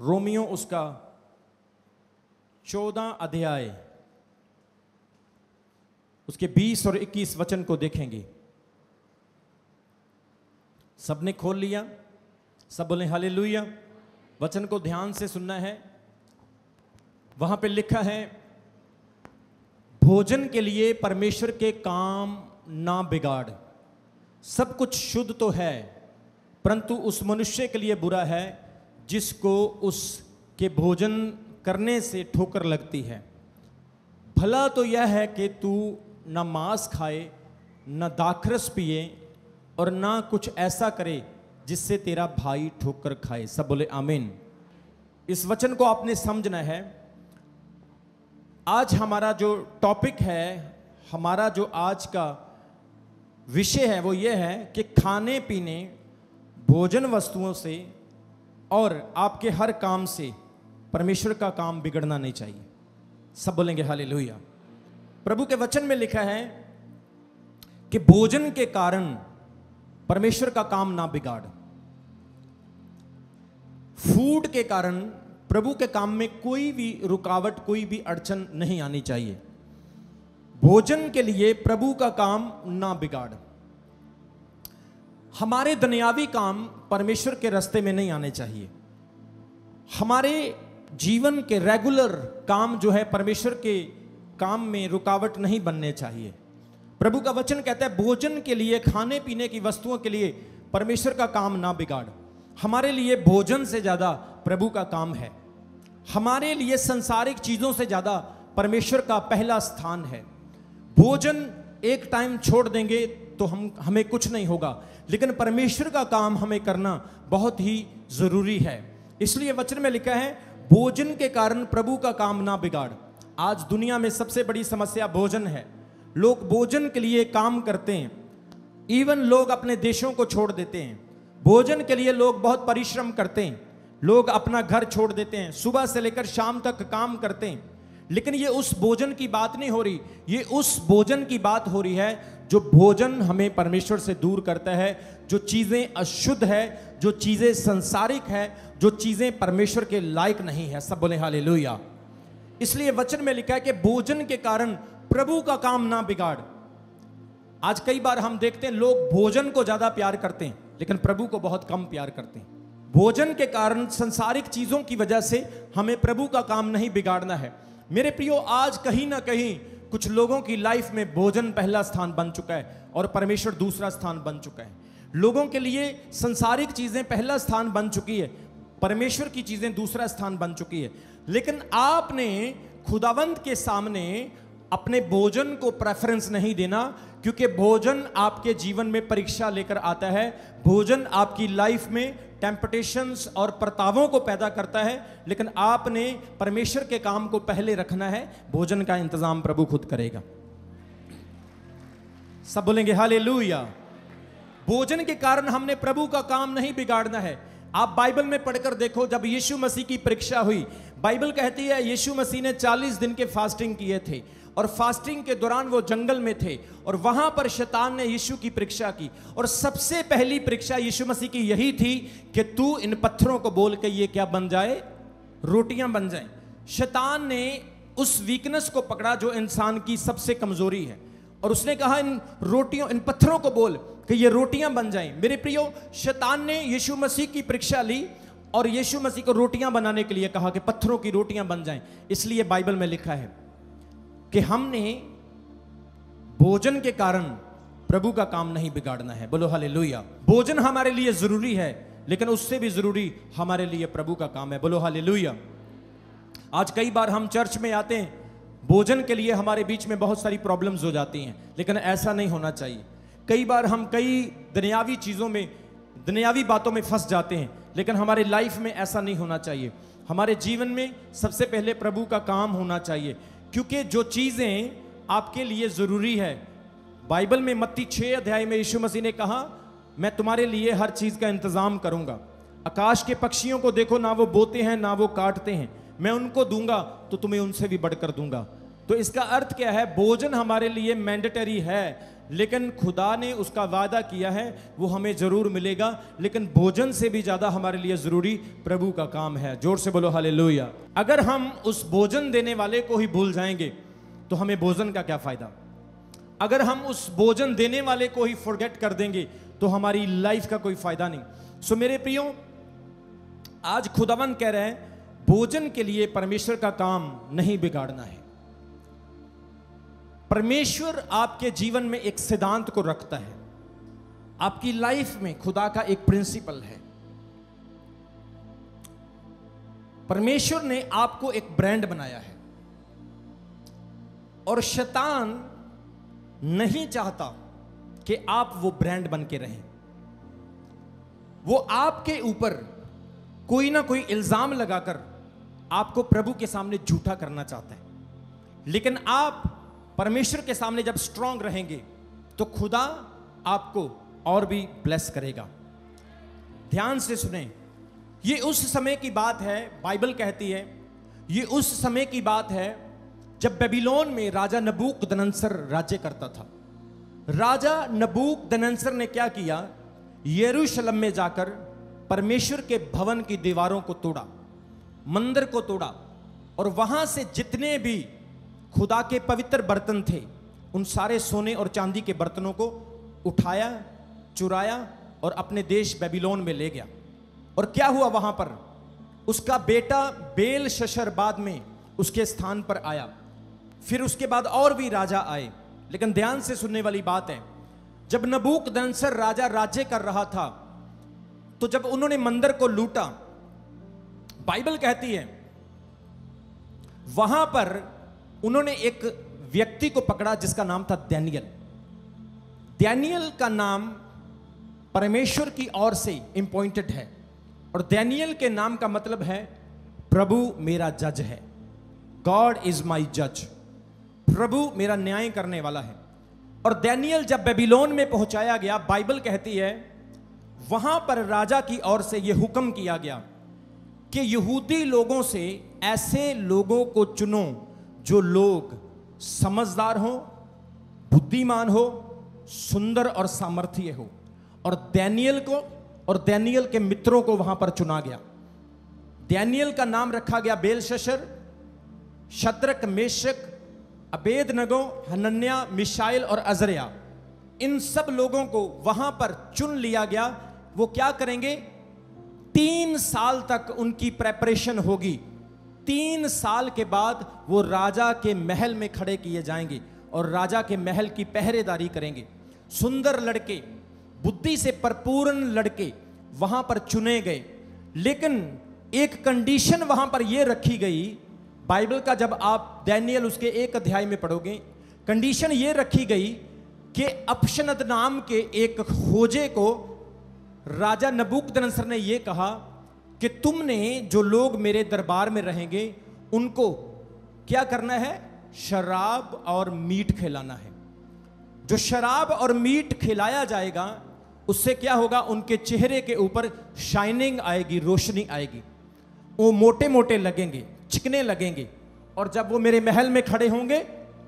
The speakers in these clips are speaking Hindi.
रोमियो उसका 14 अध्याय उसके 20 और 21 वचन को देखेंगे। सबने खोल लिया? सब बोले हालेलुया। वचन को ध्यान से सुनना है। वहां पे लिखा है, भोजन के लिए परमेश्वर के काम ना बिगाड़, सब कुछ शुद्ध तो है परंतु उस मनुष्य के लिए बुरा है जिसको उसके भोजन करने से ठोकर लगती है। भला तो यह है कि तू ना मांस खाए, ना दाखरस पिए और ना कुछ ऐसा करे जिससे तेरा भाई ठोकर खाए। सब बोले आमीन। इस वचन को आपने समझना है। आज हमारा जो टॉपिक है, हमारा जो आज का विषय है वो ये है कि खाने पीने, भोजन वस्तुओं से और आपके हर काम से परमेश्वर का काम बिगड़ना नहीं चाहिए। सब बोलेंगे हालेलुया। प्रभु के वचन में लिखा है कि भोजन के कारण परमेश्वर का काम ना बिगाड़। फूड के कारण प्रभु के काम में कोई भी रुकावट, कोई भी अड़चन नहीं आनी चाहिए। भोजन के लिए प्रभु का काम ना बिगाड़। हमारे दुनियावी काम परमेश्वर के रास्ते में नहीं आने चाहिए। हमारे जीवन के रेगुलर काम जो है परमेश्वर के काम में रुकावट नहीं बनने चाहिए। प्रभु का वचन कहता है भोजन के लिए, खाने पीने की वस्तुओं के लिए परमेश्वर का काम ना बिगाड़। हमारे लिए भोजन से ज़्यादा प्रभु का काम है। हमारे लिए संसारिक चीज़ों से ज़्यादा परमेश्वर का पहला स्थान है। भोजन एक टाइम छोड़ देंगे तो हमें कुछ नहीं होगा, लेकिन परमेश्वर का काम हमें करना बहुत ही ज़रूरी है। इसलिए वचन में लिखा है भोजन के कारण प्रभु का काम ना बिगाड़। आज दुनिया में सबसे बड़ी समस्या भोजन है। लोग भोजन के लिए काम करते हैं, इवन लोग अपने देशों को छोड़ देते हैं। भोजन के लिए लोग बहुत परिश्रम करते हैं, लोग अपना घर छोड़ देते हैं, सुबह से लेकर शाम तक काम करते हैं। लेकिन ये उस भोजन की बात नहीं हो रही, ये उस भोजन की बात हो रही है जो भोजन हमें परमेश्वर से दूर करता है, जो चीज़ें अशुद्ध है, जो चीज़ें संसारिक है, जो चीज़ें परमेश्वर के लायक नहीं है। सब बोले हालेलुया। इसलिए वचन में लिखा है कि भोजन के कारण प्रभु का काम ना बिगाड़। आज कई बार हम देखते हैं लोग भोजन को ज़्यादा प्यार करते हैं लेकिन प्रभु को बहुत कम प्यार करते हैं। भोजन के कारण, संसारिक चीज़ों की वजह से हमें प्रभु का काम नहीं बिगाड़ना है। मेरे प्रियो, आज कहीं ना कहीं कुछ लोगों की लाइफ में भोजन पहला स्थान बन चुका है और परमेश्वर दूसरा स्थान बन चुका है। लोगों के लिए संसारिक चीज़ें पहला स्थान बन चुकी है, परमेश्वर की चीज़ें दूसरा स्थान बन चुकी है। लेकिन आपने खुदावंद के सामने अपने भोजन को प्रेफरेंस नहीं देना, क्योंकि भोजन आपके जीवन में परीक्षा लेकर आता है। भोजन आपकी लाइफ में टेम्पटेशंस और परतावों को पैदा करता है। लेकिन आपने परमेश्वर के काम को पहले रखना है। भोजन का इंतजाम प्रभु खुद करेगा। सब बोलेंगे हालेलुया। भोजन के कारण हमने प्रभु का काम नहीं बिगाड़ना है। आप बाइबल में पढ़कर देखो, जब यीशु मसीह की परीक्षा हुई, बाइबल कहती है यीशु मसीह ने 40 दिन के फास्टिंग किए थे और फास्टिंग के दौरान वो जंगल में थे और वहां पर शैतान ने यीशु की परीक्षा की। और सबसे पहली परीक्षा यीशु मसीह की यही थी कि तू इन पत्थरों को बोल के ये क्या बन जाए, रोटियां बन जाएं। शैतान ने उस वीकनेस को पकड़ा जो इंसान की सबसे कमजोरी है और उसने कहा इन पत्थरों को बोल कि ये रोटियां बन जाएं। मेरे प्रियो, शैतान ने यीशु मसीह की परीक्षा ली और यीशु मसीह को रोटियां बनाने के लिए कहा कि पत्थरों की रोटियां बन जाएं। इसलिए बाइबल में लिखा है कि हमने भोजन के कारण प्रभु का काम नहीं बिगाड़ना है। बोलो हालेलुया। भोजन हमारे लिए जरूरी है, लेकिन उससे भी जरूरी हमारे लिए प्रभु का काम है। बोलो हालेलुया। आज कई बार हम चर्च में आते हैं, भोजन के लिए हमारे बीच में बहुत सारी प्रॉब्लम्स हो जाती हैं, लेकिन ऐसा नहीं होना चाहिए। कई बार हम कई दुनियावी चीज़ों में, दुनियावी बातों में फंस जाते हैं, लेकिन हमारे लाइफ में ऐसा नहीं होना चाहिए। हमारे जीवन में सबसे पहले प्रभु का काम होना चाहिए, क्योंकि जो चीज़ें आपके लिए ज़रूरी है, बाइबल में मत्ती 6 अध्याय में यीशु मसीह ने कहा मैं तुम्हारे लिए हर चीज़ का इंतज़ाम करूँगा। आकाश के पक्षियों को देखो, ना वो बोते हैं ना वो काटते हैं, मैं उनको दूंगा तो तुम्हें उनसे भी बढ़कर दूंगा। तो इसका अर्थ क्या है? भोजन हमारे लिए मैंडेटरी है, लेकिन खुदा ने उसका वादा किया है वो हमें ज़रूर मिलेगा, लेकिन भोजन से भी ज़्यादा हमारे लिए ज़रूरी प्रभु का काम है। जोर से बोलो हालेलुया। अगर हम उस भोजन देने वाले को ही भूल जाएंगे तो हमें भोजन का क्या फ़ायदा। अगर हम उस भोजन देने वाले को ही फॉरगेट कर देंगे तो हमारी लाइफ का कोई फ़ायदा नहीं। सो मेरे प्रियो, आज खुदावन कह रहे हैं भोजन के लिए परमेश्वर का काम नहीं बिगाड़ना है। परमेश्वर आपके जीवन में एक सिद्धांत को रखता है, आपकी लाइफ में खुदा का एक प्रिंसिपल है। परमेश्वर ने आपको एक ब्रांड बनाया है और शैतान नहीं चाहता कि आप वो ब्रांड बन के रहें। वो आपके ऊपर कोई ना कोई इल्जाम लगाकर आपको प्रभु के सामने झूठा करना चाहता है। लेकिन आप परमेश्वर के सामने जब स्ट्रांग रहेंगे तो खुदा आपको और भी ब्लेस करेगा। ध्यान से सुनें, ये उस समय की बात है, बाइबल कहती है ये उस समय की बात है जब बेबीलोन में राजा नबूकदनेसर राज्य करता था। राजा नबूकदनेसर ने क्या किया, यरूशलम में जाकर परमेश्वर के भवन की दीवारों को तोड़ा, मंदिर को तोड़ा और वहां से जितने भी खुदा के पवित्र बर्तन थे उन सारे सोने और चांदी के बर्तनों को उठाया, चुराया और अपने देश बेबीलोन में ले गया। और क्या हुआ वहां पर, उसका बेटा बेलेशशर बाद में उसके स्थान पर आया। फिर उसके बाद और भी राजा आए। लेकिन ध्यान से सुनने वाली बात है, जब नबूकदनेसर राजा राज्य कर रहा था तो जब उन्होंने मंदिर को लूटा, बाइबल कहती है वहां पर उन्होंने एक व्यक्ति को पकड़ा जिसका नाम था दानियेल। दानियेल का नाम परमेश्वर की ओर से अपॉइंटेड है और दानियेल के नाम का मतलब है प्रभु मेरा जज है, गॉड इज माई जज। प्रभु मेरा न्याय करने वाला है। और दानियेल जब बेबीलोन में पहुंचाया गया, बाइबल कहती है वहां पर राजा की ओर से यह हुक्म किया गया कि यहूदी लोगों से ऐसे लोगों को चुनो जो लोग समझदार हो, बुद्धिमान हो, सुंदर और सामर्थ्य हो। और दानियेल को और दानियेल के मित्रों को वहां पर चुना गया। दानियेल का नाम रखा गया बेलेशशर, शत्रक, मेशक, अबेद नगो, हनन्या, मिशाइल और अजरिया। इन सब लोगों को वहां पर चुन लिया गया। वो क्या करेंगे, 3 साल तक उनकी प्रेपरेशन होगी। 3 साल के बाद वो राजा के महल में खड़े किए जाएंगे और राजा के महल की पहरेदारी करेंगे। सुंदर लड़के, बुद्धि से परिपूर्ण लड़के वहां पर चुने गए। लेकिन एक कंडीशन वहां पर यह रखी गई, बाइबल का जब आप दानियेल उसके 1 अध्याय में पढ़ोगे, कंडीशन ये रखी गई कि अपशनद नाम के एक खोजे को राजा नबूकदनेसर ने यह कहा कि तुमने जो लोग मेरे दरबार में रहेंगे उनको क्या करना है, शराब और मीट खिलाना है। जो शराब और मीट खिलाया जाएगा उससे क्या होगा, उनके चेहरे के ऊपर शाइनिंग आएगी, रोशनी आएगी, वो मोटे मोटे लगेंगे, चिकने लगेंगे और जब वो मेरे महल में खड़े होंगे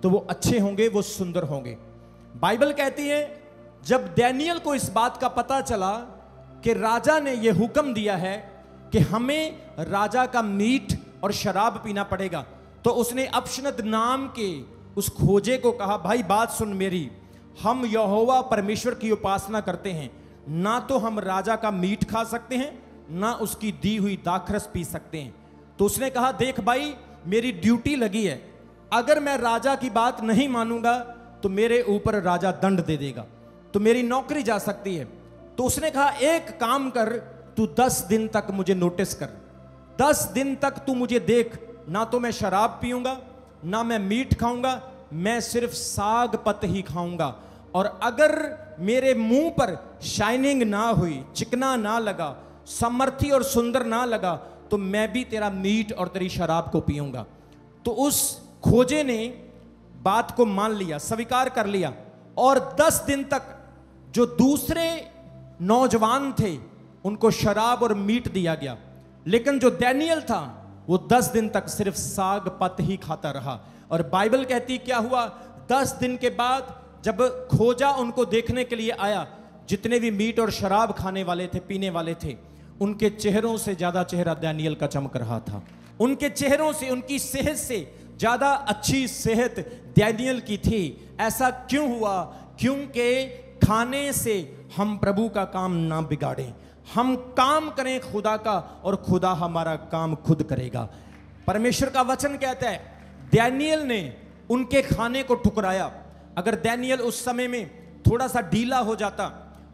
तो वो अच्छे होंगे, वो सुंदर होंगे। बाइबल कहती है जब दानियेल को इस बात का पता चला कि राजा ने यह हुक्म दिया है कि हमें राजा का मीट और शराब पीना पड़ेगा, तो उसने अपशनद नाम के उस खोजे को कहा, भाई बात सुन मेरी, हम यहोवा परमेश्वर की उपासना करते हैं, ना तो हम राजा का मीट खा सकते हैं ना उसकी दी हुई दाखरस पी सकते हैं। तो उसने कहा, देख भाई मेरी ड्यूटी लगी है, अगर मैं राजा की बात नहीं मानूंगा तो मेरे ऊपर राजा दंड दे देगा, तो मेरी नौकरी जा सकती है। तो उसने कहा, एक काम कर, तू 10 दिन तक मुझे नोटिस कर, 10 दिन तक तू मुझे देख, ना तो मैं शराब पीऊंगा ना मैं मीट खाऊंगा, मैं सिर्फ साग पत ही खाऊंगा। और अगर मेरे मुंह पर शाइनिंग ना हुई, चिकना ना लगा, सामर्थ्य और सुंदर ना लगा, तो मैं भी तेरा मीट और तेरी शराब को पीऊंगा। तो उस खोजे ने बात को मान लिया, स्वीकार कर लिया और 10 दिन तक जो दूसरे नौजवान थे उनको शराब और मीट दिया गया। लेकिन जो दानियेल था वो 10 दिन तक सिर्फ साग पत ही खाता रहा। और बाइबल कहती क्या हुआ, 10 दिन के बाद जब खोजा उनको देखने के लिए आया, जितने भी मीट और शराब खाने वाले थे, पीने वाले थे, उनके चेहरों से ज़्यादा चेहरा दानियेल का चमक रहा था। उनके चेहरों से, उनकी सेहत से ज़्यादा अच्छी सेहत दानियेल की थी। ऐसा क्यों हुआ? क्योंकि खाने से हम प्रभु का काम ना बिगाड़ें, हम काम करें खुदा का और खुदा हमारा काम खुद करेगा। परमेश्वर का वचन कहता है दानियेल ने उनके खाने को ठुकराया। अगर दानियेल उस समय में थोड़ा सा ढीला हो जाता,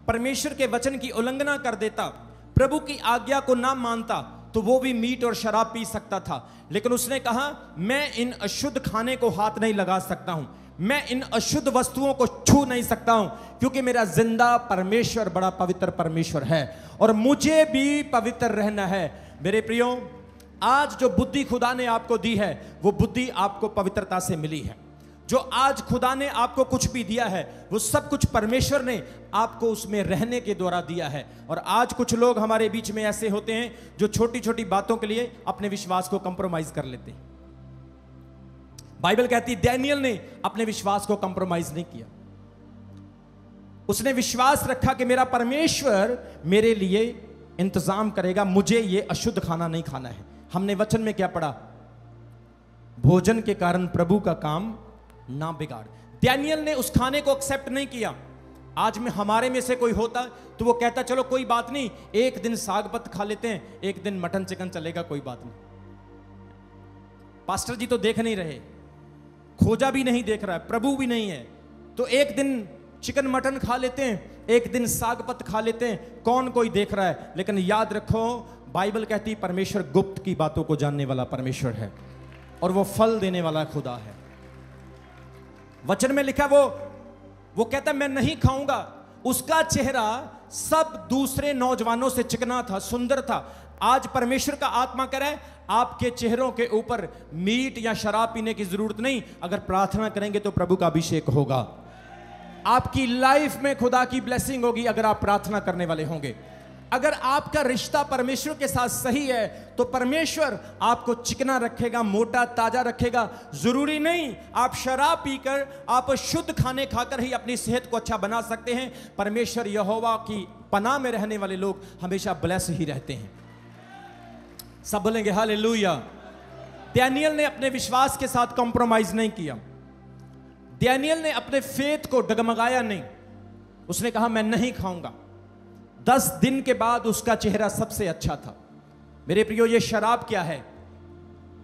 परमेश्वर के वचन की उल्लंघना कर देता, प्रभु की आज्ञा को ना मानता, तो वो भी मीट और शराब पी सकता था। लेकिन उसने कहा मैं इन अशुद्ध खाने को हाथ नहीं लगा सकता हूं, मैं इन अशुद्ध वस्तुओं को छू नहीं सकता हूं, क्योंकि मेरा जिंदा परमेश्वर बड़ा पवित्र परमेश्वर है और मुझे भी पवित्र रहना है। मेरे प्रियो, आज जो बुद्धि खुदा ने आपको दी है, वो बुद्धि आपको पवित्रता से मिली है। जो आज खुदा ने आपको कुछ भी दिया है, वो सब कुछ परमेश्वर ने आपको उसमें रहने के द्वारा दिया है। और आज कुछ लोग हमारे बीच में ऐसे होते हैं जो छोटी छोटी बातों के लिए अपने विश्वास को कंप्रोमाइज कर लेते हैं। बाइबल कहती है दानियेल ने अपने विश्वास को कंप्रोमाइज नहीं किया। उसने विश्वास रखा कि मेरा परमेश्वर मेरे लिए इंतजाम करेगा, मुझे ये अशुद्ध खाना नहीं खाना है। हमने वचन में क्या पढ़ा? भोजन के कारण प्रभु का काम ना बिगाड़। दानियेल ने उस खाने को एक्सेप्ट नहीं किया। आज में हमारे में से कोई होता तो वो कहता चलो कोई बात नहीं, एक दिन साग पत्त खा लेते हैं, एक दिन मटन चिकन चलेगा, कोई बात नहीं। पास्टर जी तो देख नहीं रहे, खोजा भी नहीं देख रहा है, प्रभु भी नहीं है, तो एक दिन चिकन मटन खा लेते हैं, एक दिन साग पत्त खा लेते हैं, कौन कोई देख रहा है। लेकिन याद रखो, बाइबल कहती परमेश्वर गुप्त की बातों को जानने वाला परमेश्वर है और वो फल देने वाला खुदा है। वचन में लिखा वो कहता मैं नहीं खाऊंगा। उसका चेहरा सब दूसरे नौजवानों से चिकना था, सुंदर था। आज परमेश्वर का आत्मा कह रहा है आपके चेहरों के ऊपर मीट या शराब पीने की जरूरत नहीं। अगर प्रार्थना करेंगे तो प्रभु का अभिषेक होगा, आपकी लाइफ में खुदा की ब्लेसिंग होगी अगर आप प्रार्थना करने वाले होंगे। अगर आपका रिश्ता परमेश्वर के साथ सही है तो परमेश्वर आपको चिकना रखेगा, मोटा ताजा रखेगा। जरूरी नहीं आप शराब पीकर, आप शुद्ध खाने खाकर ही अपनी सेहत को अच्छा बना सकते हैं। परमेश्वर यहोवा की पनाह में रहने वाले लोग हमेशा ब्लेस ही रहते हैं। सब बोलेंगे हालेलुया। दानियेल ने अपने विश्वास के साथ कॉम्प्रोमाइज नहीं किया। दानियेल ने अपने फेथ को डगमगाया नहीं। उसने कहा मैं नहीं खाऊंगा। 10 दिन के बाद उसका चेहरा सबसे अच्छा था। मेरे प्रियो, ये शराब क्या है?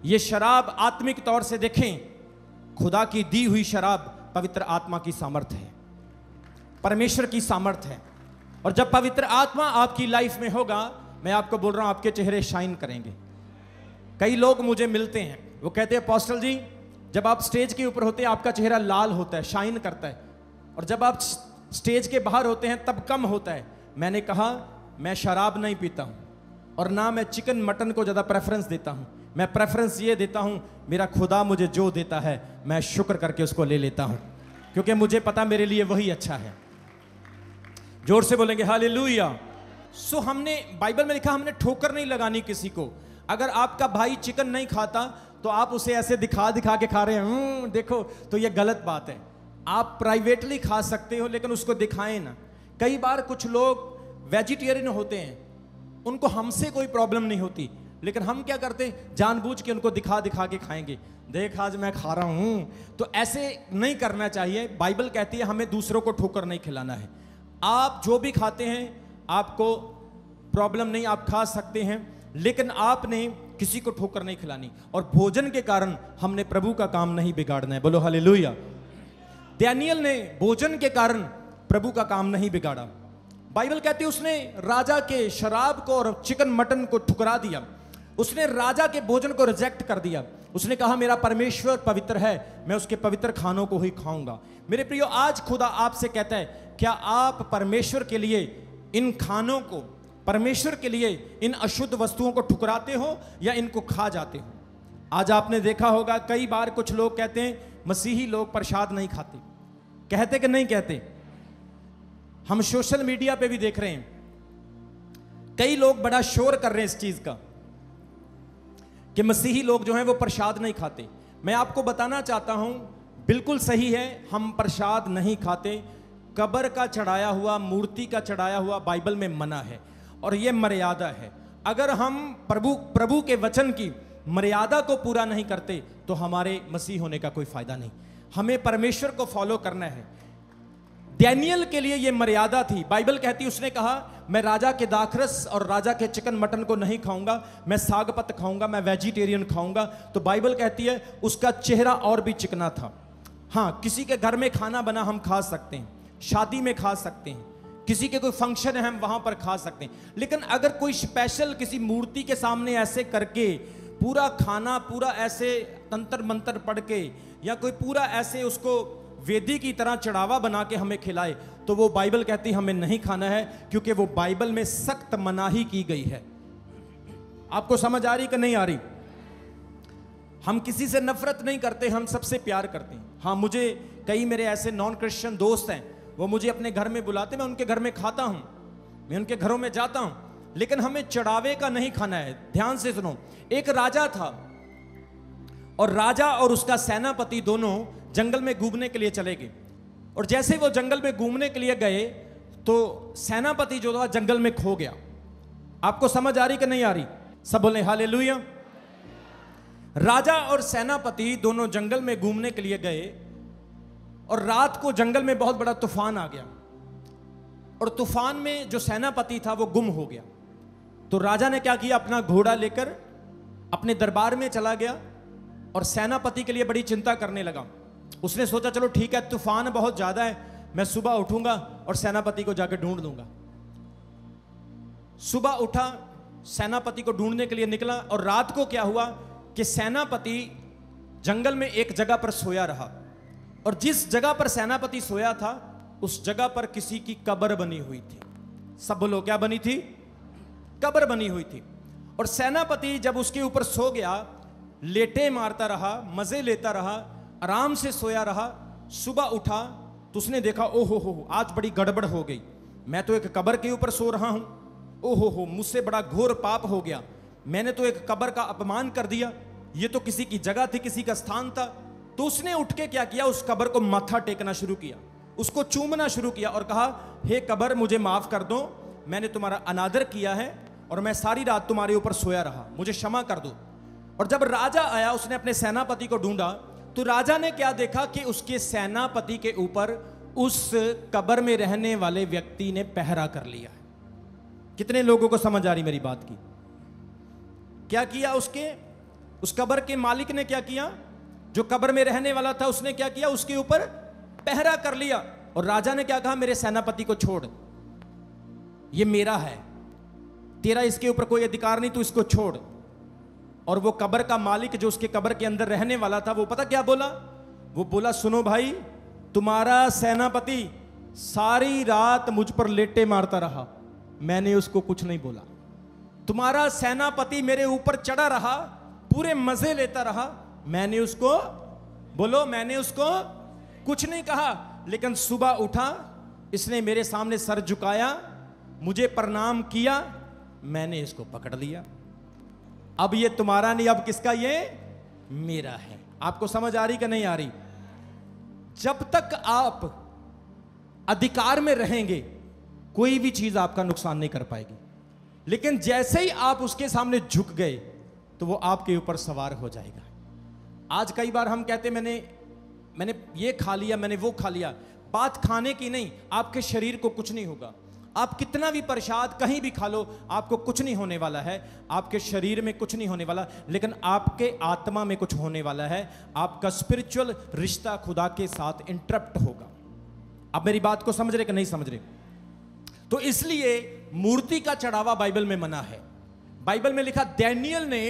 ये शराब आत्मिक तौर से देखें, खुदा की दी हुई शराब पवित्र आत्मा की सामर्थ है, परमेश्वर की सामर्थ है। और जब पवित्र आत्मा आपकी लाइफ में होगा, मैं आपको बोल रहा हूं, आपके चेहरे शाइन करेंगे। कई लोग मुझे मिलते हैं, वो कहते हैं पास्टर जी जब आप स्टेज के ऊपर होते हैं आपका चेहरा लाल होता है, शाइन करता है, और जब आप स्टेज के बाहर होते हैं तब कम होता है। मैंने कहा मैं शराब नहीं पीता हूँ और ना मैं चिकन मटन को ज़्यादा प्रेफरेंस देता हूँ। मैं प्रेफरेंस ये देता हूँ, मेरा खुदा मुझे जो देता है मैं शुक्र करके उसको ले लेता हूँ, क्योंकि मुझे पता मेरे लिए वही अच्छा है। जोर से बोलेंगे हालेलुया। सो हमने बाइबल में लिखा हमने ठोकर नहीं लगानी किसी को। अगर आपका भाई चिकन नहीं खाता तो आप उसे ऐसे दिखा दिखा के खा रहे हैं देखो, तो ये गलत बात है। आप प्राइवेटली खा सकते हो लेकिन उसको दिखाएं ना। कई बार कुछ लोग वेजिटेरियन होते हैं, उनको हमसे कोई प्रॉब्लम नहीं होती, लेकिन हम क्या करते हैं जानबूझ के उनको दिखा दिखा के खाएंगे, देख आज मैं खा रहा हूं। तो ऐसे नहीं करना चाहिए। बाइबल कहती है हमें दूसरों को ठोकर नहीं खिलाना है। आप जो भी खाते हैं आपको प्रॉब्लम नहीं, आप खा सकते हैं, लेकिन आपने किसी को ठोकर नहीं खिलानी। और भोजन के कारण हमने प्रभु का काम नहीं बिगाड़ना है। बोलो हालेलुया। दानियेल ने भोजन के कारण प्रभु का काम नहीं बिगाड़ा। बाइबल कहती है उसने राजा के शराब को और चिकन मटन को ठुकरा दिया। उसने राजा के भोजन को रिजेक्ट कर दिया। उसने कहा मेरा परमेश्वर पवित्र है, मैं उसके पवित्र खानों को ही खाऊंगा। मेरे प्रियो, आज खुदा आपसे कहता है क्या आप परमेश्वर के लिए इन खानों को, परमेश्वर के लिए इन अशुद्ध वस्तुओं को ठुकराते हो या इनको खा जाते हो? आज आपने देखा होगा कई बार कुछ लोग कहते हैं मसीही लोग प्रसाद नहीं खाते। कहते कि नहीं कहते? हम सोशल मीडिया पे भी देख रहे हैं कई लोग बड़ा शोर कर रहे हैं इस चीज का कि मसीही लोग जो हैं वो प्रसाद नहीं खाते। मैं आपको बताना चाहता हूं बिल्कुल सही है, हम प्रसाद नहीं खाते। कब्र का चढ़ाया हुआ, मूर्ति का चढ़ाया हुआ बाइबल में मना है और ये मर्यादा है। अगर हम प्रभु के वचन की मर्यादा को पूरा नहीं करते तो हमारे मसीह होने का कोई फायदा नहीं। हमें परमेश्वर को फॉलो करना है। दानियेल के लिए ये मर्यादा थी। बाइबल कहती, उसने कहा मैं राजा के दाखरस और राजा के चिकन मटन को नहीं खाऊंगा, मैं सागपत खाऊंगा, मैं वेजिटेरियन खाऊंगा। तो बाइबल कहती है उसका चेहरा और भी चिकना था। हाँ, किसी के घर में खाना बना हम खा सकते हैं, शादी में खा सकते हैं, किसी के कोई फंक्शन है हम वहां पर खा सकते हैं, लेकिन अगर कोई स्पेशल किसी मूर्ति के सामने ऐसे करके पूरा खाना, पूरा ऐसे तंत्र मंत्र पढ़ के या कोई पूरा ऐसे उसको वेदी की तरह चढ़ावा बना के हमें खिलाए तो वो बाइबल कहती हमें नहीं खाना है, क्योंकि वो बाइबल में सख्त मनाही की गई है। आपको समझ आ रही कि नहीं आ रही? हम किसी से नफरत नहीं करते, हम सबसे प्यार करते हैं। हाँ, मुझे कई मेरे ऐसे नॉन क्रिश्चियन दोस्त हैं, वो मुझे अपने घर में बुलाते, मैं उनके घर में खाता हूँ, मैं उनके घरों में जाता हूँ, लेकिन हमें चढ़ावे का नहीं खाना है। ध्यान से सुनो, एक राजा था और राजा और उसका सेनापति दोनों जंगल में घूमने के लिए चले गए। और जैसे वो जंगल में घूमने के लिए गए तो सेनापति जो था जंगल में खो गया। आपको समझ आ रही कि नहीं आ रही? सब बोले हालेलुया। राजा और सेनापति दोनों जंगल में घूमने के लिए गए और रात को जंगल में बहुत बड़ा तूफान आ गया और तूफान में जो सेनापति था वो गुम हो गया। तो राजा ने क्या किया, अपना घोड़ा लेकर अपने दरबार में चला गया और सेनापति के लिए बड़ी चिंता करने लगा। उसने सोचा चलो ठीक है, तूफान बहुत ज्यादा है, मैं सुबह उठूंगा और सेनापति को जाकर ढूंढ लूंगा। सुबह उठा, सेनापति को ढूंढने के लिए निकला और रात को क्या हुआ कि सेनापति जंगल में एक जगह पर सोया रहा और जिस जगह पर सेनापति सोया था उस जगह पर किसी की कब्र बनी हुई थी। सब बोलो क्या बनी थी? कब्र बनी हुई थी। और सेनापति जब उसके ऊपर सो गया, लेटे मारता रहा, मजे लेता रहा, आराम से सोया रहा। सुबह उठा तो उसने देखा ओहो हो, आज बड़ी गड़बड़ हो गई, मैं तो एक कब्र के ऊपर सो रहा हूं, ओहो हो मुझसे बड़ा घोर पाप हो गया, मैंने तो एक कब्र का अपमान कर दिया, ये तो किसी की जगह थी, किसी का स्थान था। तो उसने उठ के क्या किया, उस कब्र को माथा टेकना शुरू किया, उसको चूमना शुरू किया और कहा हे कब्र मुझे माफ कर दो, मैंने तुम्हारा अनादर किया है और मैं सारी रात तुम्हारे ऊपर सोया रहा, मुझे क्षमा कर दो। और जब राजा आया उसने अपने सेनापति को ढूंढा तो राजा ने क्या देखा कि उसके सेनापति के ऊपर उस कब्र में रहने वाले व्यक्ति ने पहरा कर लिया है। कितने लोगों को समझ आ रही मेरी बात की? क्या किया उसके, उस कब्र के मालिक ने क्या किया, जो कब्र में रहने वाला था उसने क्या किया, उसके ऊपर पहरा कर लिया। और राजा ने क्या कहा, मेरे सेनापति को छोड़, ये मेरा है, तेरा इसके ऊपर कोई अधिकार नहीं, तू इसको छोड़। और वो कब्र का मालिक जो उसके कब्र के अंदर रहने वाला था वो पता क्या बोला, वो बोला सुनो भाई, तुम्हारा सेनापति सारी रात मुझ पर लेटे मारता रहा, मैंने उसको कुछ नहीं बोला, तुम्हारा सेनापति मेरे ऊपर चढ़ा रहा, पूरे मजे लेता रहा, मैंने उसको बोलो मैंने उसको कुछ नहीं कहा। लेकिन सुबह उठा, इसने मेरे सामने सर झुकाया, मुझे प्रणाम किया, मैंने इसको पकड़ लिया, अब ये तुम्हारा नहीं, अब किसका, ये मेरा है। आपको समझ आ रही कि नहीं आ रही? जब तक आप अधिकार में रहेंगे कोई भी चीज आपका नुकसान नहीं कर पाएगी, लेकिन जैसे ही आप उसके सामने झुक गए तो वो आपके ऊपर सवार हो जाएगा। आज कई बार हम कहते मैंने ये खा लिया, मैंने वो खा लिया। बात खाने की नहीं, आपके शरीर को कुछ नहीं होगा। आप कितना भी प्रसाद कहीं भी खा लो आपको कुछ नहीं होने वाला है, आपके शरीर में कुछ नहीं होने वाला, लेकिन आपके आत्मा में कुछ होने वाला है। आपका स्पिरिचुअल रिश्ता खुदा के साथ इंटरप्ट होगा। आप मेरी बात को समझ रहे कि नहीं समझ रहे? तो इसलिए मूर्ति का चढ़ावा बाइबल में मना है। बाइबल में लिखा दानियेल ने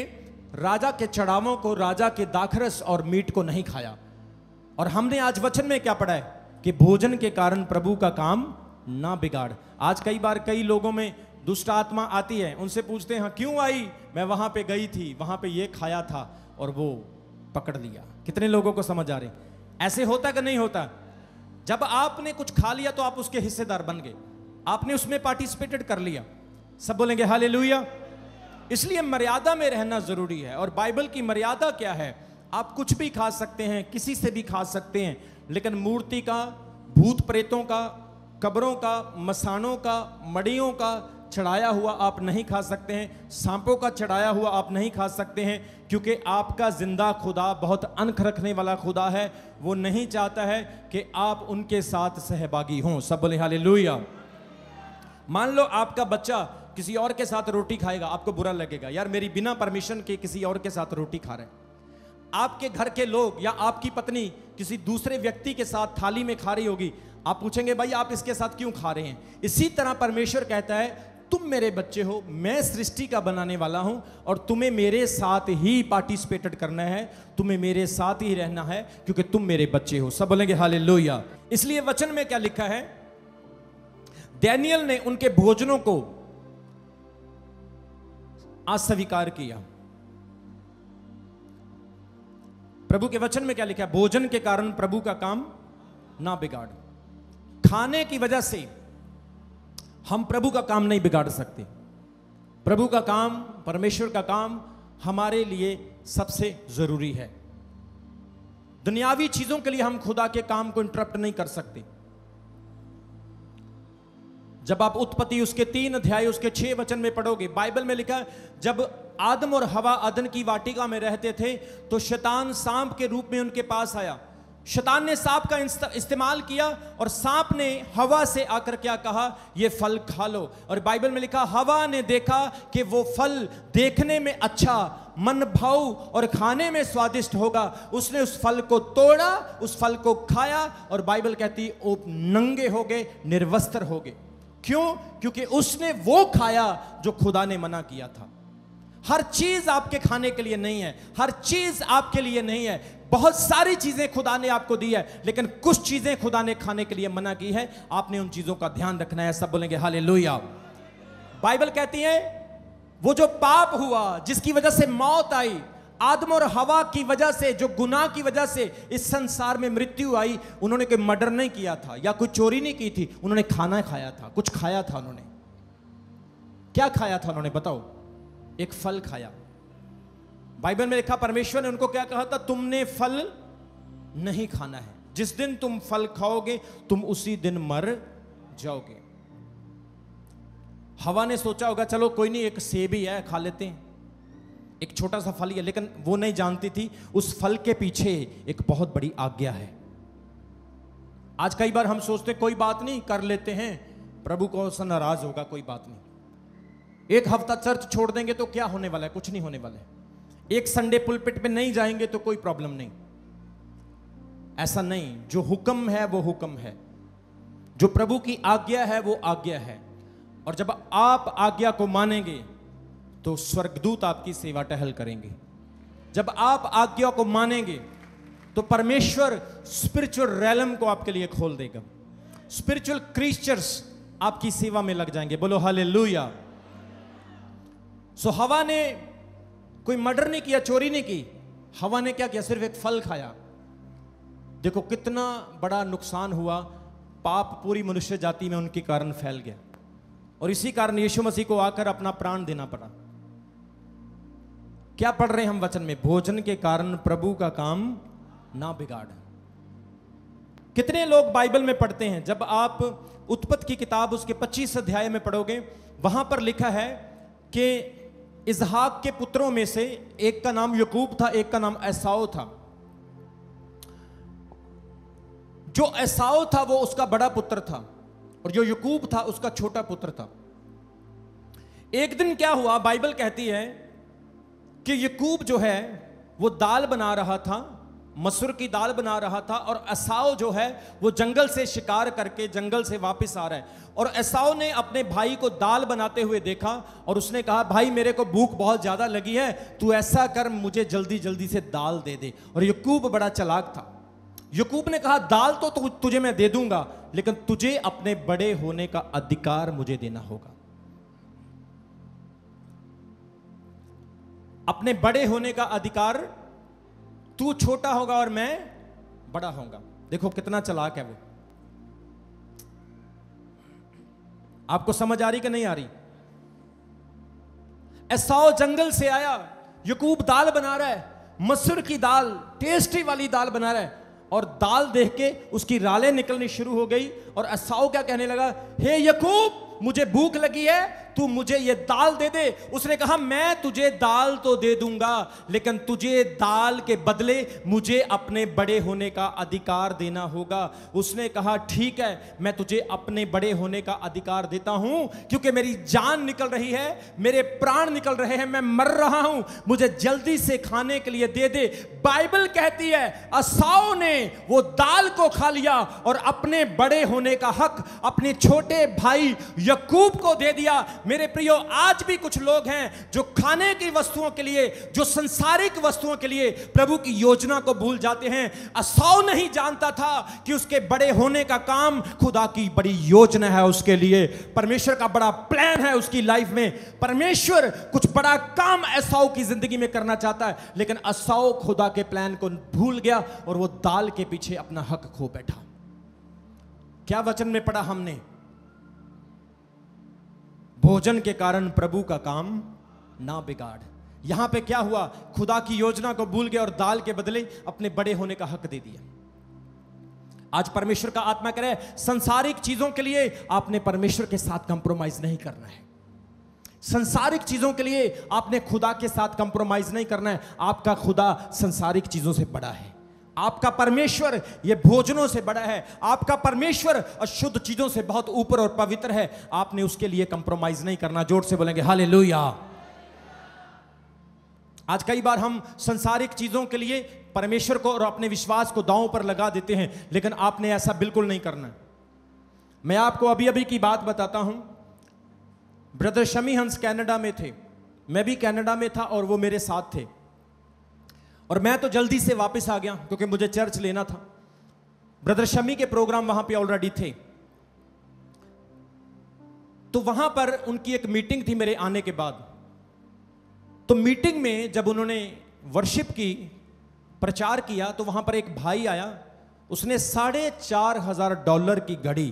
राजा के चढ़ावों को, राजा के दाखरस और मीट को नहीं खाया। और हमने आज वचन में क्या पढ़ा है कि भोजन के कारण प्रभु का काम ना बिगाड़। आज कई बार कई लोगों में दुष्ट आत्मा आती है, उनसे पूछते हैं हाँ क्यों आई, मैं वहां पे गई थी, वहां पे ये खाया था और वो पकड़ लिया। कितने लोगों को समझ आ रही? ऐसे होता कि नहीं होता? जब आपने कुछ खा लिया तो आप उसके हिस्सेदार बन गए, आपने उसमें पार्टिसिपेटेड कर लिया। सब बोलेंगे हालेलुया। इसलिए मर्यादा में रहना जरूरी है। और बाइबल की मर्यादा क्या है, आप कुछ भी खा सकते हैं, किसी से भी खा सकते हैं, लेकिन मूर्ति का, भूत प्रेतों का, कब्रों का, मसानों का, मड़ियों का चढ़ाया हुआ आप नहीं खा सकते हैं, सांपों का चढ़ाया हुआ आप नहीं खा सकते हैं, क्योंकि आपका ज़िंदा खुदा बहुत अनख रखने वाला खुदा है। वो नहीं चाहता है कि आप उनके साथ सहभागी हों। सब बोले हालेलुया। मान लो आपका बच्चा किसी और के साथ रोटी खाएगा, आपको बुरा लगेगा, यार मेरी बिना परमिशन के किसी और के साथ रोटी खा रहे हैं। आपके घर के लोग या आपकी पत्नी किसी दूसरे व्यक्ति के साथ थाली में खा रही होगी, आप पूछेंगे भाई आप इसके साथ क्यों खा रहे हैं। इसी तरह परमेश्वर कहता है तुम मेरे बच्चे हो, मैं सृष्टि का बनाने वाला हूं और तुम्हें मेरे साथ ही पार्टिसिपेट करना है, तुम्हें मेरे साथ ही रहना है, क्योंकि तुम मेरे बच्चे हो। सब बोलेंगे हालेलुया। इसलिए वचन में क्या लिखा है, दानियेल ने उनके भोजनों को अस्वीकार किया। प्रभु के वचन में क्या लिखा है, भोजन के कारण प्रभु का काम ना बिगाड़। खाने की वजह से हम प्रभु का काम नहीं बिगाड़ सकते। प्रभु का काम, परमेश्वर का काम हमारे लिए सबसे जरूरी है। दुनियावी चीजों के लिए हम खुदा के काम को इंटरप्ट नहीं कर सकते। जब आप उत्पत्ति उसके 3 अध्याय उसके 6 वचन में पढ़ोगे, बाइबल में लिखा है जब आदम और हवा अदन की वाटिका में रहते थे तो शैतान सांप के रूप में उनके पास आया। शैतान ने सांप का इस्तेमाल किया और सांप ने हवा से आकर क्या कहा, ये फल खा लो। और बाइबल में लिखा हवा ने देखा कि वो फल देखने में अच्छा, मन भाऊ और खाने में स्वादिष्ट होगा, उसने उस फल को तोड़ा, उस फल को खाया और बाइबल कहती ओ नंगे हो गए, निर्वस्त्र हो गए। क्यों? क्योंकि उसने वो खाया जो खुदा ने मना किया था। हर चीज आपके खाने के लिए नहीं है, हर चीज आपके लिए नहीं है। बहुत सारी चीजें खुदा ने आपको दी है, लेकिन कुछ चीजें खुदा ने खाने के लिए मना की है, आपने उन चीजों का ध्यान रखना है। सब बोलेंगे हालेलुया। बाइबल कहती है वो जो पाप हुआ जिसकी वजह से मौत आई, आदम और हवा की वजह से, जो गुनाह की वजह से इस संसार में मृत्यु आई, उन्होंने कोई मर्डर नहीं किया था या कोई चोरी नहीं की थी, उन्होंने खाना खाया था, कुछ खाया था। उन्होंने क्या खाया था? उन्होंने बताओ, एक फल खाया। बाइबल में लिखा परमेश्वर ने उनको क्या कहा था, तुमने फल नहीं खाना है, जिस दिन तुम फल खाओगे तुम उसी दिन मर जाओगे। हवा ने सोचा होगा चलो कोई नहीं, एक सेब ही है, खा लेते हैं, एक छोटा सा फल ही है, लेकिन वो नहीं जानती थी उस फल के पीछे एक बहुत बड़ी आज्ञा है। आज कई बार हम सोचते कोई बात नहीं, कर लेते हैं, प्रभु को उससे नाराज होगा, कोई बात नहीं, एक हफ्ता चर्च छोड़ देंगे तो क्या होने वाला है, कुछ नहीं होने वाला है, एक संडे पुलपिट पे नहीं जाएंगे तो कोई प्रॉब्लम नहीं। ऐसा नहीं, जो हुक्म है वो हुक्म है, जो प्रभु की आज्ञा है वो आज्ञा है। और जब आप आज्ञा को मानेंगे तो स्वर्गदूत आपकी सेवा टहल करेंगे। जब आप आज्ञा को मानेंगे तो परमेश्वर स्पिरिचुअल रैलम को आपके लिए खोल देगा, स्पिरिचुअल क्रीचर्स आपकी सेवा में लग जाएंगे। बोलो हालेलुया। हवा ने कोई मर्डर नहीं किया, चोरी नहीं की, हवा ने क्या किया, सिर्फ एक फल खाया। देखो कितना बड़ा नुकसान हुआ, पाप पूरी मनुष्य जाति में उनके कारण फैल गया और इसी कारण यीशु मसीह को आकर अपना प्राण देना पड़ा। क्या पढ़ रहे हैं हम वचन में, भोजन के कारण प्रभु का काम ना बिगाड़। कितने लोग बाइबल में पढ़ते हैं, जब आप उत्पत्ति की किताब उसके 25 अध्याय में पढ़ोगे वहां पर लिखा है कि इसहाक के पुत्रों में से एक का नाम याकूब था, एक का नाम एसाव था। जो एसाव था वो उसका बड़ा पुत्र था और जो याकूब था उसका छोटा पुत्र था। एक दिन क्या हुआ, बाइबल कहती है कि याकूब जो है वो दाल बना रहा था, मसूर की दाल बना रहा था और एसाव जो है वो जंगल से शिकार करके जंगल से वापस आ रहा है और एसाव ने अपने भाई को दाल बनाते हुए देखा और उसने कहा भाई मेरे को भूख बहुत ज़्यादा लगी है, तू ऐसा कर मुझे जल्दी जल्दी से दाल दे दे। और याकूब बड़ा चालाक था, याकूब ने कहा दाल तो तुझे मैं दे दूंगा, लेकिन तुझे अपने बड़े होने का अधिकार मुझे देना होगा। अपने बड़े होने का अधिकार, तू छोटा होगा और मैं बड़ा होगा। देखो कितना चालाक है वो। आपको समझ आ रही कि नहीं आ रही? एसाव जंगल से आया, याकूब दाल बना रहा है, मसूर की दाल, टेस्टी वाली दाल बना रहा है। और दाल देख के उसकी रालें निकलनी शुरू हो गई और एसाव क्या कहने लगा, हे याकूब मुझे भूख लगी है, तू मुझे ये दाल दे दे। उसने कहा मैं तुझे दाल तो दे दूंगा, लेकिन तुझे दाल के बदले मुझे अपने बड़े होने का अधिकार देना होगा। उसने कहा ठीक है, मैं तुझे अपने बड़े होने का अधिकार देता हूं, क्योंकि मेरी जान निकल रही है, मेरे प्राण निकल रहे हैं, मैं मर रहा हूं, मुझे जल्दी से खाने के लिए दे दे। बाइबल कहती है एसाव ने वो दाल को खा लिया और अपने बड़े होने का हक अपने छोटे भाई याकूब को दे दिया। मेरे प्रियो, आज भी कुछ लोग हैं जो खाने की वस्तुओं के लिए, जो संसारिक वस्तुओं के लिए प्रभु की योजना को भूल जाते हैं। एसाव नहीं जानता था कि उसके बड़े होने का काम खुदा की बड़ी योजना है, उसके लिए परमेश्वर का बड़ा प्लान है उसकी लाइफ में। परमेश्वर कुछ बड़ा काम एसाव की जिंदगी में करना चाहता है, लेकिन एसाव खुदा के प्लान को भूल गया और वो दाल के पीछे अपना हक खो बैठा। क्या वचन में पढ़ा हमने, भोजन के कारण प्रभु का काम ना बिगाड़। यहां पे क्या हुआ, खुदा की योजना को भूल गए और दाल के बदले अपने बड़े होने का हक दे दिया। आज परमेश्वर का आत्मा कह रहा है संसारिक चीजों के लिए आपने परमेश्वर के साथ कंप्रोमाइज नहीं करना है, संसारिक चीजों के लिए आपने खुदा के साथ कंप्रोमाइज नहीं करना है। आपका खुदा संसारिक चीजों से बड़ा है, आपका परमेश्वर ये भोजनों से बड़ा है, आपका परमेश्वर अशुद्ध चीजों से बहुत ऊपर और पवित्र है। आपने उसके लिए कंप्रोमाइज नहीं करना। जोर से बोलेंगे हालेलुया। आज कई बार हम संसारिक चीजों के लिए परमेश्वर को और अपने विश्वास को दांव पर लगा देते हैं, लेकिन आपने ऐसा बिल्कुल नहीं करना। मैं आपको अभी अभी की बात बताता हूं, ब्रदर शमी हंस कनाडा में थे, मैं भी कनाडा में था और वो मेरे साथ थे, और मैं तो जल्दी से वापस आ गया क्योंकि मुझे चर्च लेना था। ब्रदर शमी के प्रोग्राम वहां पे ऑलरेडी थे, तो वहां पर उनकी एक मीटिंग थी मेरे आने के बाद। तो मीटिंग में जब उन्होंने वर्शिप की, प्रचार किया, तो वहां पर एक भाई आया, उसने $4500 की घड़ी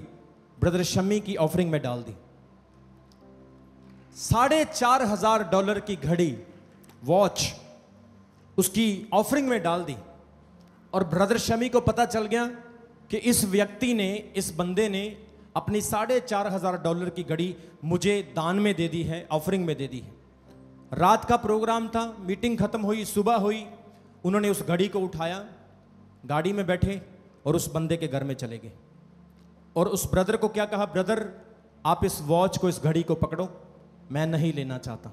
ब्रदर शमी की ऑफरिंग में डाल दी। $4500 की घड़ी, वॉच, उसकी ऑफरिंग में डाल दी। और ब्रदर शमी को पता चल गया कि इस व्यक्ति ने, इस बंदे ने अपनी $4500 की घड़ी मुझे दान में दे दी है, ऑफरिंग में दे दी है। रात का प्रोग्राम था, मीटिंग खत्म हुई, सुबह हुई, उन्होंने उस घड़ी को उठाया, गाड़ी में बैठे और उस बंदे के घर में चले गए। और उस ब्रदर को क्या कहा, ब्रदर आप इस वॉच को, इस घड़ी को पकड़ो, मैं नहीं लेना चाहता।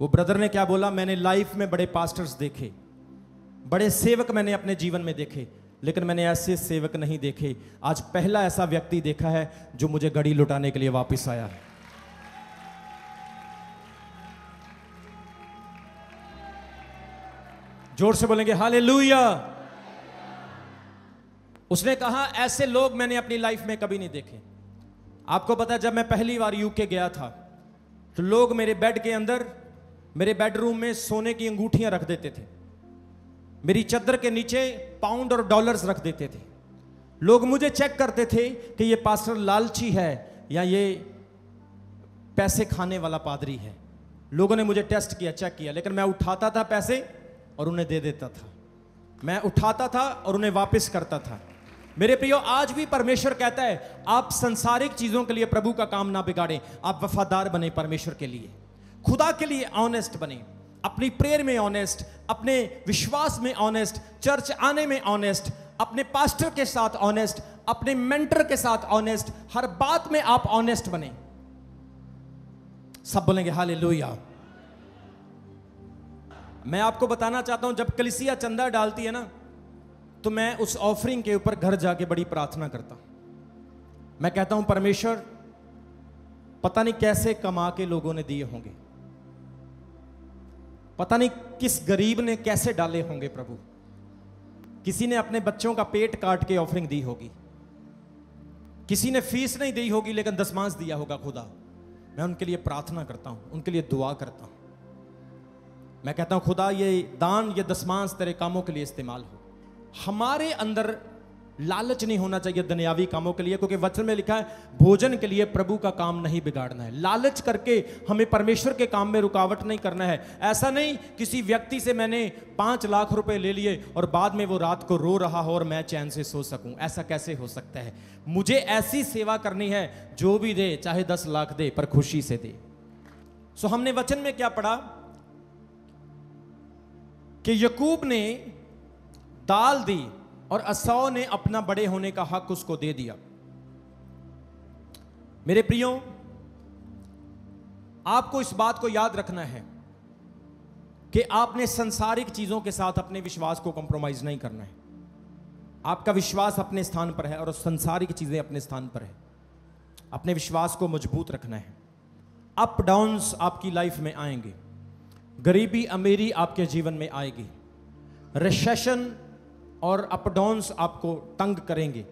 वो ब्रदर ने क्या बोला, मैंने लाइफ में बड़े पास्टर्स देखे, बड़े सेवक मैंने अपने जीवन में देखे, लेकिन मैंने ऐसे सेवक नहीं देखे। आज पहला ऐसा व्यक्ति देखा है जो मुझे घड़ी लौटाने के लिए वापस आया है। जोर से बोलेंगे हालेलुया। उसने कहा ऐसे लोग मैंने अपनी लाइफ में कभी नहीं देखे। आपको पता है जब मैं पहली बार यूके गया था, तो लोग मेरे बेड के अंदर, मेरे बेडरूम में सोने की अंगूठियां रख देते थे, मेरी चादर के नीचे पाउंड और डॉलर्स रख देते थे। लोग मुझे चेक करते थे कि ये पास्टर लालची है या ये पैसे खाने वाला पादरी है। लोगों ने मुझे टेस्ट किया, चेक किया, लेकिन मैं उठाता था पैसे और उन्हें दे देता था, मैं उठाता था और उन्हें वापस करता था। मेरे प्रियो, आज भी परमेश्वर कहता है आप संसारिक चीजों के लिए प्रभु का काम ना बिगाड़ें, आप वफादार बने परमेश्वर के लिए, खुदा के लिए ऑनेस्ट बने, अपनी प्रेयर में ऑनेस्ट, अपने विश्वास में ऑनेस्ट, चर्च आने में ऑनेस्ट, अपने पास्टर के साथ ऑनेस्ट, अपने मेंटर के साथ ऑनेस्ट, हर बात में आप ऑनेस्ट बने। सब बोलेंगे हालेलुया। मैं आपको बताना चाहता हूं, जब कलीसिया चंदा डालती है ना, तो मैं उस ऑफरिंग के ऊपर घर जाके बड़ी प्रार्थना करता हूं। मैं कहता हूं परमेश्वर पता नहीं कैसे कमा के लोगों ने दिए होंगे, पता नहीं किस गरीब ने कैसे डाले होंगे प्रभु, किसी ने अपने बच्चों का पेट काट के ऑफरिंग दी होगी, किसी ने फीस नहीं दी होगी, लेकिन दसमांश दिया होगा खुदा। मैं उनके लिए प्रार्थना करता हूं, उनके लिए दुआ करता हूं। मैं कहता हूं खुदा ये दान, ये दसमांश तेरे कामों के लिए इस्तेमाल हो। हमारे अंदर लालच नहीं होना चाहिए दुनियावी कामों के लिए, क्योंकि वचन में लिखा है भोजन के लिए प्रभु का काम नहीं बिगाड़ना है। लालच करके हमें परमेश्वर के काम में रुकावट नहीं करना है। ऐसा नहीं किसी व्यक्ति से मैंने 5 लाख रुपए ले लिए और बाद में वो रात को रो रहा हो और मैं चैन से सो सकूं, ऐसा कैसे हो सकता है। मुझे ऐसी सेवा करनी है, जो भी दे चाहे 10 लाख दे पर खुशी से दे। सो हमने वचन में क्या पढ़ा कि याकूब ने दाल दी और एसाव ने अपना बड़े होने का हक उसको दे दिया। मेरे प्रियो, आपको इस बात को याद रखना है कि आपने संसारिक चीजों के साथ अपने विश्वास को कॉम्प्रोमाइज नहीं करना है। आपका विश्वास अपने स्थान पर है और संसारिक चीजें अपने स्थान पर है। अपने विश्वास को मजबूत रखना है। अप डाउन्स आपकी लाइफ में आएंगे, गरीबी अमीरी आपके जीवन में आएगी, रिसेशन और अपडाउन्स आपको तंग करेंगे,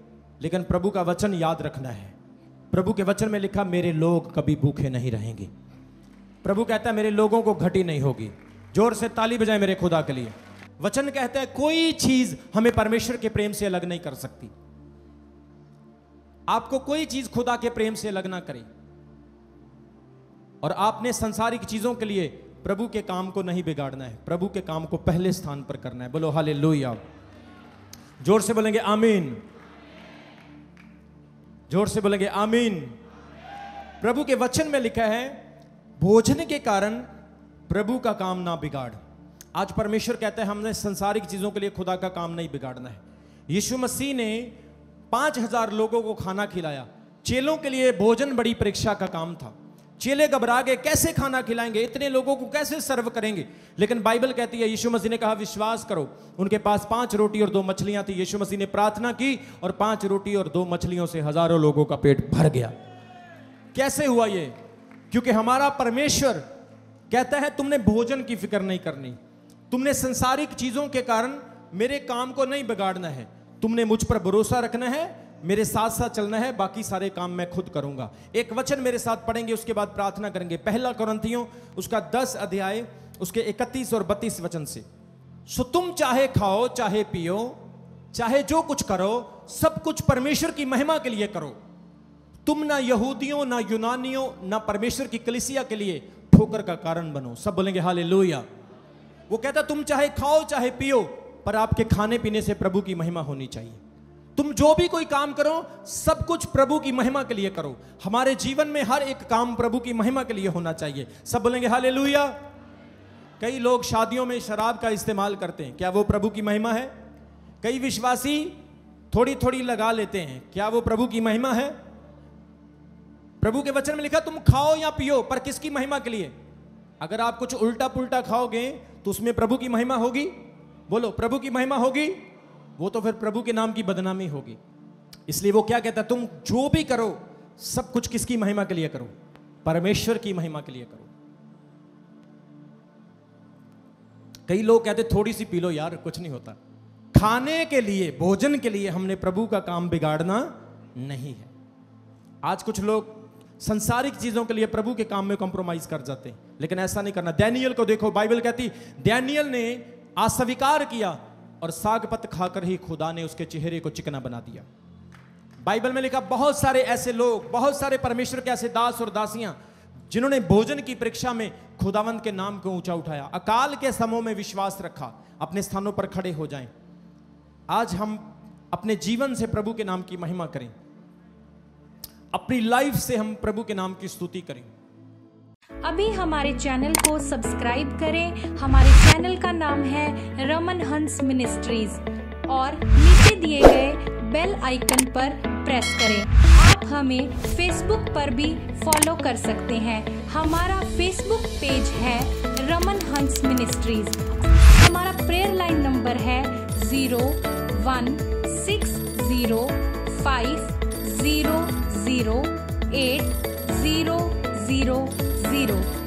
लेकिन प्रभु का वचन याद रखना है। प्रभु के वचन में लिखा मेरे लोग कभी भूखे नहीं रहेंगे। प्रभु कहता है मेरे लोगों को घटी नहीं होगी। जोर से ताली बजाएं मेरे खुदा के लिए। वचन कहता है कोई चीज हमें परमेश्वर के प्रेम से अलग नहीं कर सकती। आपको कोई चीज खुदा के प्रेम से अलग ना करे। और आपने सांसारिक चीजों के लिए प्रभु के काम को नहीं बिगाड़ना है। प्रभु के काम को पहले स्थान पर करना है। बोलो हालेलुया। जोर से बोलेंगे आमीन। जोर से बोलेंगे आमीन। प्रभु के वचन में लिखा है भोजन के कारण प्रभु का काम ना बिगाड़। आज परमेश्वर कहते हैं हमने संसारिक चीजों के लिए खुदा का काम नहीं बिगाड़ना है। यीशु मसीह ने 5000 लोगों को खाना खिलाया। चेलों के लिए भोजन बड़ी परीक्षा का काम था। चेले घबरा गए, कैसे खाना खिलाएंगे, इतने लोगों को कैसे सर्व करेंगे। लेकिन बाइबल कहती है यीशु मसीह ने कहा विश्वास करो। उनके पास 5 रोटी और 2 मछलियां थी। यीशु मसीह ने प्रार्थना की और 5 रोटी और 2 मछलियों से हजारों लोगों का पेट भर गया। कैसे हुआ ये? क्योंकि हमारा परमेश्वर कहता है तुमने भोजन की फिक्र नहीं करनी। तुमने संसारिक चीजों के कारण मेरे काम को नहीं बिगाड़ना है। तुमने मुझ पर भरोसा रखना है, मेरे साथ साथ चलना है, बाकी सारे काम मैं खुद करूंगा। एक वचन मेरे साथ पढ़ेंगे, उसके बाद प्रार्थना करेंगे। 1 कोरिन्थियों उसका 10 अध्याय उसके 31 और 32 वचन से। सो तुम चाहे खाओ चाहे पियो चाहे जो कुछ करो, सब कुछ परमेश्वर की महिमा के लिए करो। तुम ना यहूदियों ना यूनानियों ना परमेश्वर की कलीसिया के लिए ठोकर का कारण बनो। सब बोलेंगे हालेलुया। वो कहता तुम चाहे खाओ चाहे पियो, पर आपके खाने पीने से प्रभु की महिमा होनी चाहिए। तुम जो भी कोई काम करो, सब कुछ प्रभु की महिमा के लिए करो। हमारे जीवन में हर एक काम प्रभु की महिमा के लिए होना चाहिए। सब बोलेंगे हालेलुया। कई लोग शादियों में शराब का इस्तेमाल करते हैं, क्या वो प्रभु की महिमा है? कई विश्वासी थोड़ी थोड़ी लगा लेते हैं, क्या वो प्रभु की महिमा है? प्रभु के वचन में लिखा तुम खाओ या पियो, पर किसकी महिमा के लिए? अगर आप कुछ उल्टा पुल्टा खाओगे तो उसमें प्रभु की महिमा होगी? बोलो प्रभु की महिमा होगी? वो तो फिर प्रभु के नाम की बदनामी होगी। इसलिए वो क्या कहता है तुम जो भी करो, सब कुछ किसकी महिमा के लिए करो? परमेश्वर की महिमा के लिए करो। कई लोग कहते थोड़ी सी पी लो यार, कुछ नहीं होता। खाने के लिए, भोजन के लिए हमने प्रभु का काम बिगाड़ना नहीं है। आज कुछ लोग संसारिक चीजों के लिए प्रभु के काम में कॉम्प्रोमाइज कर जाते हैं, लेकिन ऐसा नहीं करना। दानियेल को देखो, बाइबल कहती दानियेल ने अस्वीकार किया और साग पत्त खाकर ही खुदा ने उसके चेहरे को चिकना बना दिया। बाइबल में लिखा बहुत सारे ऐसे लोग, बहुत सारे परमेश्वर के ऐसे दास और दासियां जिन्होंने भोजन की परीक्षा में खुदावंद के नाम को ऊंचा उठाया, अकाल के समों में विश्वास रखा। अपने स्थानों पर खड़े हो जाएं। आज हम अपने जीवन से प्रभु के नाम की महिमा करें। अपनी लाइफ से हम प्रभु के नाम की स्तुति करें। अभी हमारे चैनल को सब्सक्राइब करें। हमारे चैनल का नाम है रमन हंस मिनिस्ट्रीज और नीचे दिए गए बेल आइकन पर प्रेस करें। आप हमें फेसबुक पर भी फॉलो कर सकते हैं। हमारा फेसबुक पेज है रमन हंस मिनिस्ट्रीज। हमारा प्रेयर लाइन नंबर है 01605008000।